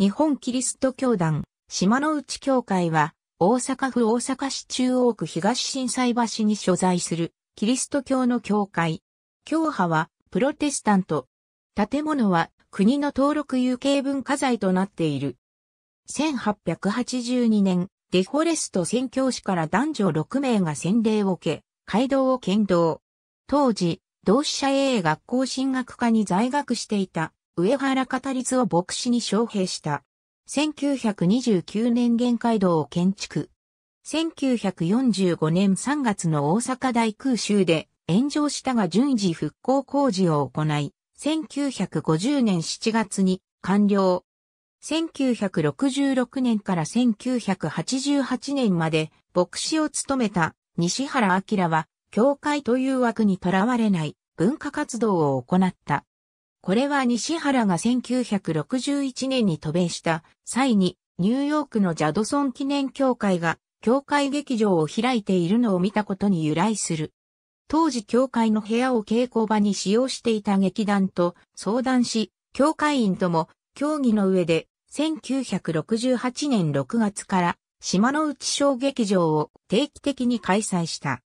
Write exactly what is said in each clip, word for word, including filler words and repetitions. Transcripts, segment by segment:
日本キリスト教団、島の内教会は、大阪府大阪市中央区東心斎橋に所在する、キリスト教の教会。教派は、プロテスタント。建物は、国の登録有形文化財となっている。せんはっぴゃくはちじゅうにねん、デフォレスト宣教師から男女ろくめいが洗礼を受け、街道を剣道。当時、同志社英学校神学科に在学していた、上原語律を牧師に招聘した。せんきゅうひゃくにじゅうきゅうねん玄海堂を建築。せんきゅうひゃくよんじゅうごねんさんがつの大阪大空襲で炎上したが順次復興工事を行い、せんきゅうひゃくごじゅうねんしちがつに完了。せんきゅうひゃくろくじゅうろくねんからせんきゅうひゃくはちじゅうはちねんまで牧師を務めた西原明は、教会という枠にとらわれない文化活動を行った。これは西原がせんきゅうひゃくろくじゅういちねんに渡米した際にニューヨークのジャドソン記念協会が教会劇場を開いているのを見たことに由来する。当時教会の部屋を稽古場に使用していた劇団と相談し、教会員とも協議の上でせんきゅうひゃくろくじゅうはちねんろくがつから島の内小劇場を定期的に開催した。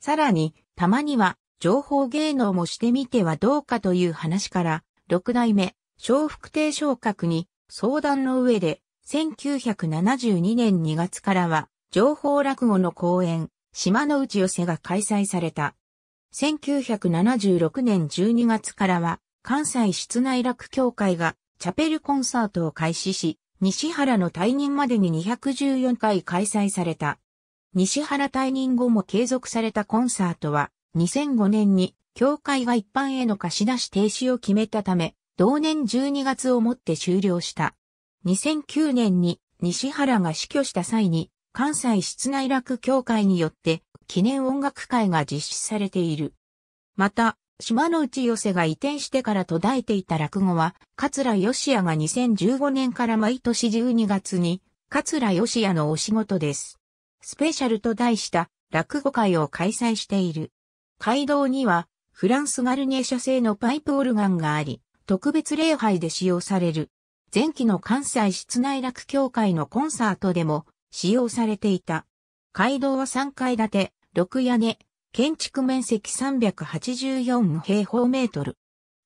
さらにたまには情報芸能もしてみてはどうかという話から、六代目、笑福亭松鶴に相談の上で、せんきゅうひゃくななじゅうにねんにがつからは、情報落語の公演、島の内寄せが開催された。せんきゅうひゃくななじゅうろくねんじゅうにがつからは、関西室内落協会がチャペルコンサートを開始し、西原の退任までににひゃくじゅうよんかい開催された。西原退任後も継続されたコンサートは、にせんごねんに教会が一般への貸し出し停止を決めたため、同年じゅうにがつをもって終了した。にせんきゅうねんに西原が死去した際に、関西室内楽協会によって記念音楽会が実施されている。また、島の内寄せが移転してから途絶えていた落語は、桂よしやがにせんじゅうごねんから毎年じゅうにがつに、桂よしやのお仕事です。スペシャルと題した落語会を開催している。街道にはフランスガルニエ社製のパイプオルガンがあり、特別礼拝で使用される。前期の関西室内楽協会のコンサートでも使用されていた。街道はさんかいだて、ろくやね、建築面積さんびゃくはちじゅうよんへいほうメートル。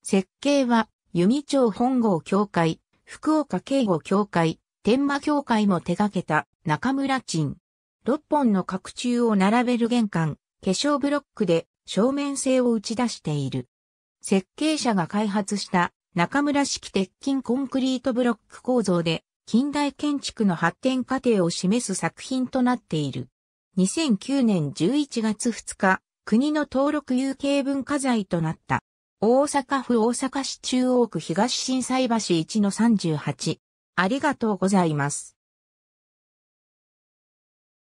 設計は弓町本郷教会、福岡敬語教会、天馬教会も手掛けた中村鎮。ろっぽんの角柱を並べる玄関、化粧ブロックで、正面性を打ち出している。設計者が開発した中村式鉄筋コンクリートブロック構造で近代建築の発展過程を示す作品となっている。にせんきゅうねんじゅういちがつふつか、国の登録有形文化財となった。大阪府大阪市中央区東心斎橋 いちのさんじゅうはち。ありがとうございます。